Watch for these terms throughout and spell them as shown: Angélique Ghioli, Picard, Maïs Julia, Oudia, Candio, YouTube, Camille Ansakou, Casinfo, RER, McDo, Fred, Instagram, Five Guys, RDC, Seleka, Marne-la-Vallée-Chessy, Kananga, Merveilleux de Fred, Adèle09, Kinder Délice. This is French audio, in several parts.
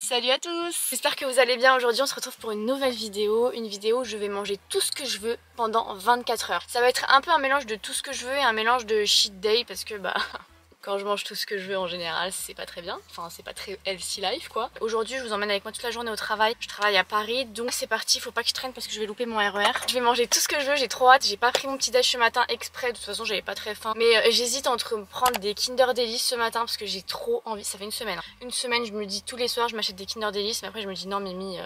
Salut à tous, j'espère que vous allez bien. Aujourd'hui on se retrouve pour une nouvelle vidéo, une vidéo où je vais manger tout ce que je veux pendant 24 heures. Ça va être un peu un mélange de tout ce que je veux et un mélange de cheat day parce que bah... Quand je mange tout ce que je veux en général c'est pas très bien, enfin c'est pas très healthy life quoi. Aujourd'hui je vous emmène avec moi toute la journée au travail, je travaille à Paris donc c'est parti, faut pas que je traîne parce que je vais louper mon RER. Je vais manger tout ce que je veux, j'ai trop hâte, j'ai pas pris mon petit déj ce matin exprès, de toute façon j'avais pas très faim. Mais j'hésite entre me prendre des Kinder Délice ce matin parce que j'ai trop envie, ça fait une semaine. Une semaine je me dis tous les soirs je m'achète des Kinder Délice mais après je me dis non Mimi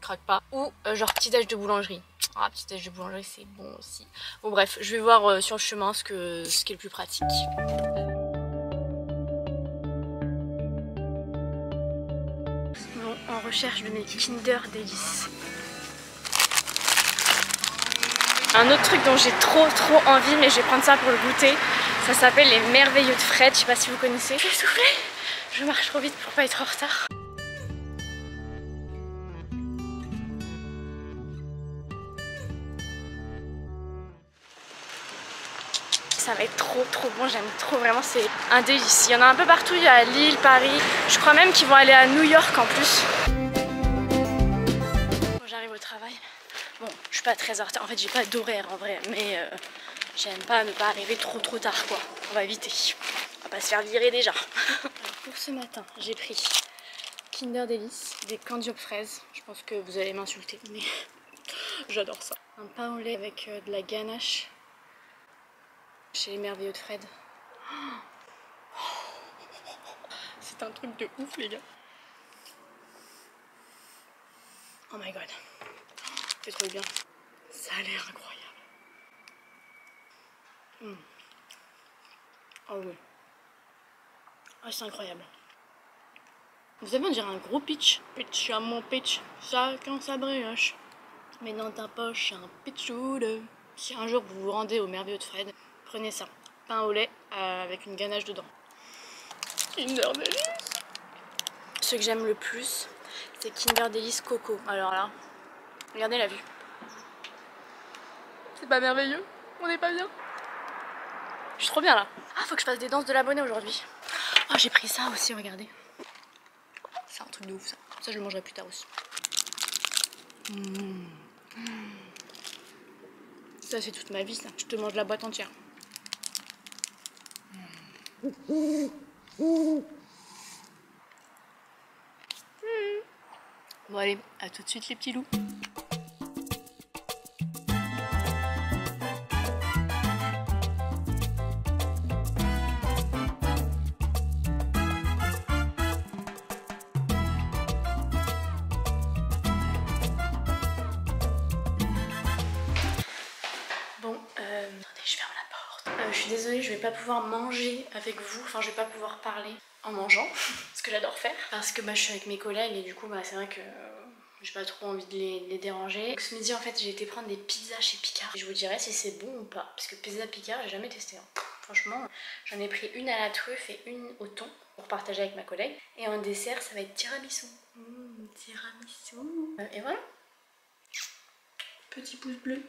craque pas. Ou genre petit déj de boulangerie. Ah, petit déj de boulangerie c'est bon aussi. Bon bref, je vais voir sur le chemin ce qui est le plus pratique. En recherche de mes Kinder Délice. Un autre truc dont j'ai trop envie, mais je vais prendre ça pour le goûter. Ça s'appelle les Merveilleux de Fred, je sais pas si vous connaissez. Je vais souffler, je marche trop vite pour pas être en retard. Ça va être trop bon, j'aime trop, vraiment c'est un délice. Il y en a un peu partout, il y a Lille, Paris, je crois même qu'ils vont aller à New York en plus. Quand j'arrive au travail, bon je suis pas très en retard, en fait j'ai pas d'horaire en vrai, mais j'aime pas ne pas arriver trop tard quoi. On va éviter, on va pas se faire virer déjà. Alors pour ce matin, j'ai pris Kinder Délice, des Candio fraises, je pense que vous allez m'insulter, mais j'adore ça. Un pain au lait avec de la ganache. Chez les Merveilleux de Fred. C'est un truc de ouf les gars. Oh my god. C'est trop bien. Ça a l'air incroyable. Oh oui. Ah c'est incroyable. Vous avez on dirait un gros pitch. Pitch à mon pitch. Chacun sa brioche. Mais dans ta poche un pitchoude. Si un jour vous vous rendez aux Merveilleux de Fred, prenez ça, pain au lait avec une ganache dedans. Kinder Délice. Ce que j'aime le plus, c'est Kinder Délice Coco. Alors là, regardez la vue. C'est pas merveilleux? On n'est pas bien? Je suis trop bien là. Ah, faut que je fasse des danses de l'abonné aujourd'hui. Oh, j'ai pris ça aussi, regardez. C'est un truc de ouf ça. Ça, je le mangerai plus tard aussi. Ça, c'est toute ma vie ça. Je te mange la boîte entière. Bon allez, à tout de suite les petits loups. Bon, attendez, je ferme la porte. Je suis désolée, je vais pas pouvoir manger avec vous, enfin je vais pas pouvoir parler en mangeant, ce que j'adore faire, parce que bah, je suis avec mes collègues et du coup bah, c'est vrai que j'ai pas trop envie de les déranger. Donc, ce midi en fait j'ai été prendre des pizzas chez Picard, et je vous dirai si c'est bon ou pas, parce que pizza Picard j'ai jamais testé, hein. Franchement j'en ai pris une à la truffe et une au thon pour partager avec ma collègue, et en dessert ça va être tiramisu. Tiramisu. Et voilà, petit pouce bleu.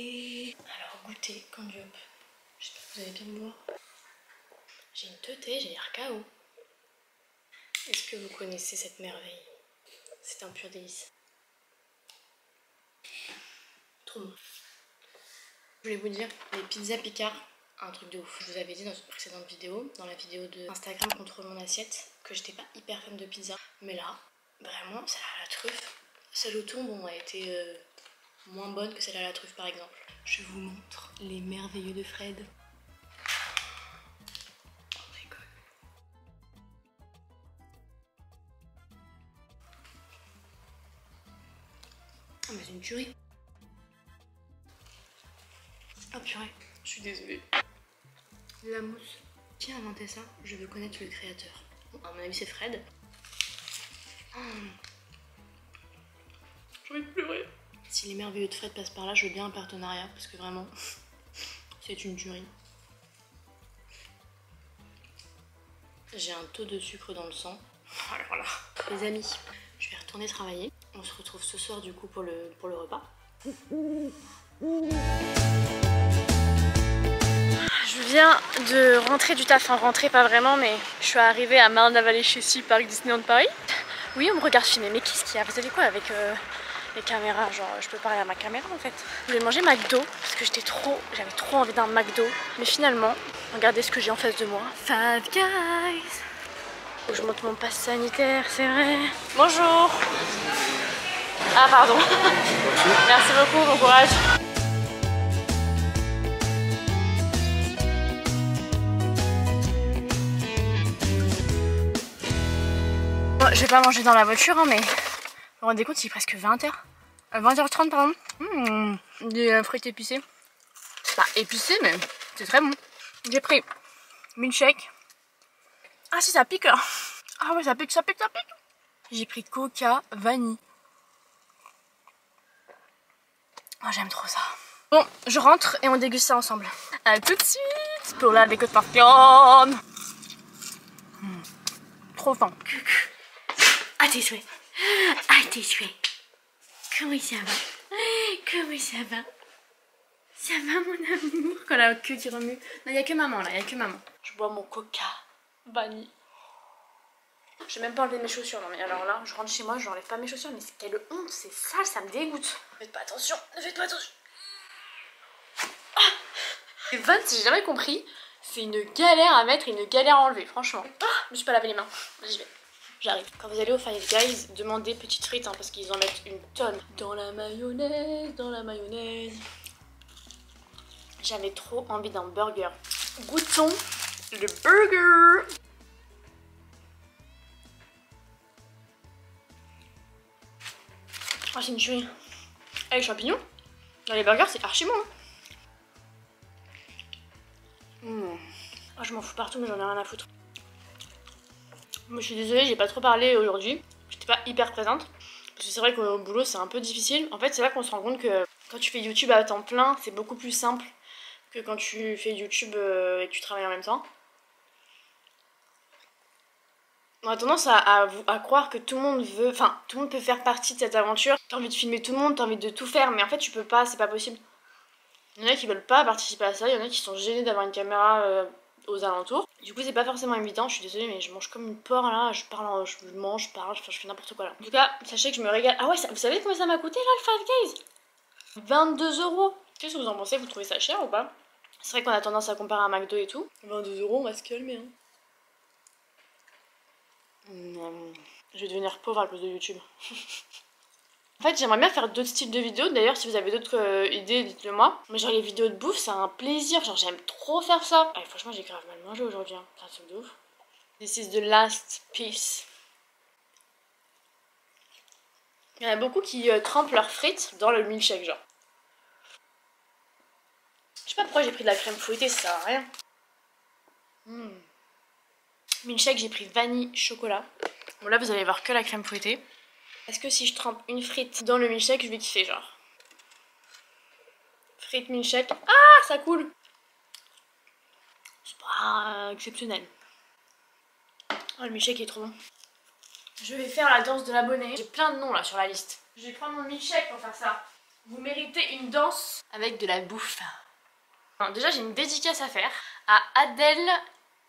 Alors goûter, Candio. J'espère que vous allez bien me voir. J'ai une teutée, j'ai l'air KO. Est-ce que vous connaissez cette merveille? C'est un pur délice. Trop bon. Je voulais vous dire, les pizzas Picard, un truc de ouf. Je vous avais dit dans une précédente vidéo, dans la vidéo de Instagram contre mon assiette, que j'étais pas hyper fan de pizza. Mais là, vraiment, celle à la truffe, celle au thon, bon, a été... moins bonne que celle à la truffe par exemple. Je vous montre les Merveilleux de Fred. Oh my god. Ah mais c'est une tuerie. Ah purée, je suis désolée. La mousse. Qui a inventé ça? Je veux connaître le créateur. Bon, à mon avis c'est Fred. J'ai envie de pleurer. Si les Merveilleux de Fred passent par là, je veux bien un partenariat parce que vraiment, c'est une tuerie. J'ai un taux de sucre dans le sang. Alors là, les amis, je vais retourner travailler. On se retrouve ce soir du coup pour le repas. Je viens de rentrer du taf, enfin rentrer pas vraiment, mais je suis arrivée à Marne-la-Vallée-Chessy, parc Disneyland Paris. Oui, on me regarde filmer, mais qu'est-ce qu'il y a? Vous avez quoi avec les caméras? Genre, je peux parler à ma caméra en fait. Je voulais manger McDo parce que j'avais trop envie d'un McDo. Mais finalement, regardez ce que j'ai en face de moi. Five Guys. Faut que je monte mon passe sanitaire, c'est vrai. Bonjour. Ah pardon. Merci beaucoup, bon courage. Bon, je vais pas manger dans la voiture, hein, mais vous vous rendez compte, c'est presque 20h. 20h30 pardon. Des fruits épicés. C'est pas épicé, mais c'est très bon. J'ai pris milkshake. Ah si, ça pique hein. Ah ouais, ça pique. J'ai pris coca vanille. Oh, j'aime trop ça. Bon, je rentre et on déguste ça ensemble. A tout de suite pour la dégustation. Trop fin. À tes souhaits. À tes souhaits. Comment ça va? Comment ça va? Ça va mon amour? Quand la queue qui remue. Non, y a que maman là, y a que maman. Je bois mon coca vanille. J'ai même pas enlevé mes chaussures, non mais alors là, je rentre chez moi, je n'enlève pas mes chaussures, mais quelle honte, c'est sale, ça me dégoûte. Faites pas attention, ne faites pas attention. Ah, les vannes, si j'ai jamais compris, c'est une galère à mettre et une galère à enlever, franchement. Ah, je me suis pas lavé les mains, j'y vais, j'arrive. Quand vous allez au Five Guys, demandez petites frites, hein, parce qu'ils en mettent une tonne. Dans la mayonnaise, dans la mayonnaise. J'avais trop envie d'un burger. Goûtons le burger. Oh, c'est une tuerie. Et les champignons dans les burgers, c'est archi bon. Oh, je m'en fous partout, mais j'en ai rien à foutre. Moi, je suis désolée, j'ai pas trop parlé aujourd'hui. J'étais pas hyper présente. Parce que c'est vrai qu'au boulot, c'est un peu difficile. En fait, c'est là qu'on se rend compte que quand tu fais YouTube à temps plein, c'est beaucoup plus simple que quand tu fais YouTube et que tu travailles en même temps. On a tendance à croire que tout le monde veut, enfin tout le monde peut faire partie de cette aventure. T'as envie de filmer tout le monde, t'as envie de tout faire, mais en fait tu peux pas, c'est pas possible. Il y en a qui veulent pas participer à ça, il y en a qui sont gênés d'avoir une caméra aux alentours. Du coup c'est pas forcément évident, je suis désolée mais je mange comme une porc là, je mange, je parle, je fais n'importe quoi là. En tout cas, sachez que je me régale. Ah ouais, vous savez combien ça m'a coûté là le Five Guys? 22 €. Qu'est-ce que vous en pensez? Vous trouvez ça cher ou pas? C'est vrai qu'on a tendance à comparer à McDo et tout. 22 €, on va se calmer hein. Je vais devenir pauvre à cause de YouTube. En fait, j'aimerais bien faire d'autres styles de vidéos. D'ailleurs, si vous avez d'autres idées, dites-le moi. Mais genre les vidéos de bouffe, c'est un plaisir. Genre j'aime trop faire ça. Allez, franchement, j'ai grave mal mangé aujourd'hui. Hein. C'est un truc de ouf. This is the last piece. Il y en a beaucoup qui trempent leurs frites dans le milkshake, genre. Je sais pas pourquoi j'ai pris de la crème fouettée, ça sert à rien. Milkshake, j'ai pris vanille chocolat. Bon là vous allez voir que la crème fouettée. Est-ce que si je trempe une frite dans le milkshake, je vais kiffer genre? Frite milkshake. Ah ça coule. C'est pas exceptionnel. Oh le milkshake est trop bon. Je vais faire la danse de l'abonné. J'ai plein de noms là sur la liste. Je vais prendre mon milkshake pour faire ça. Vous méritez une danse avec de la bouffe. Enfin, déjà j'ai une dédicace à faire à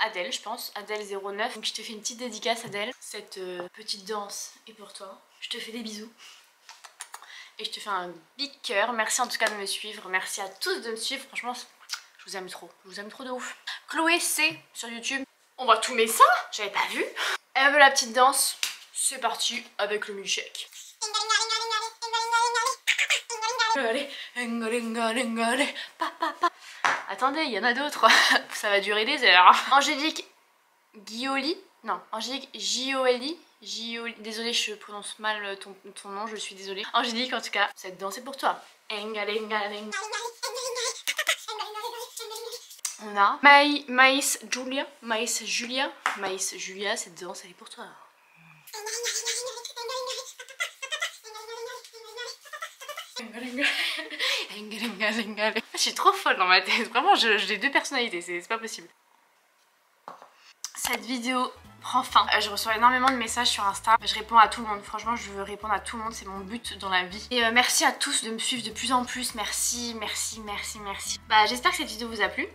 Adèle, je pense, Adèle09. Donc je te fais une petite dédicace, Adèle. Cette petite danse est pour toi. Je te fais des bisous. Et je te fais un big cœur. Merci en tout cas de me suivre. Merci à tous de me suivre. Franchement, je vous aime trop. Je vous aime trop de ouf. Chloé C sur YouTube. On voit tous mes seins. J'avais pas vu. Elle veut la petite danse. C'est parti avec le milkshake. Attendez, il y en a d'autres, ça va durer des heures. Angélique Ghioli, non, Angélique Ghioli, désolée je prononce mal ton nom, je suis désolée. Angélique en tout cas, cette danse est pour toi. On a Maïs Julia, cette danse elle est pour toi. Je suis trop folle dans ma tête, vraiment j'ai deux personnalités, c'est pas possible. Cette vidéo prend fin. Je reçois énormément de messages sur Insta, je réponds à tout le monde, franchement je veux répondre à tout le monde, c'est mon but dans la vie. Et merci à tous de me suivre de plus en plus, merci. Bah j'espère que cette vidéo vous a plu.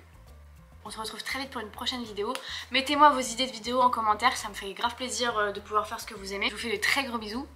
On se retrouve très vite pour une prochaine vidéo. Mettez-moi vos idées de vidéos en commentaire, ça me fait grave plaisir de pouvoir faire ce que vous aimez. Je vous fais de très gros bisous.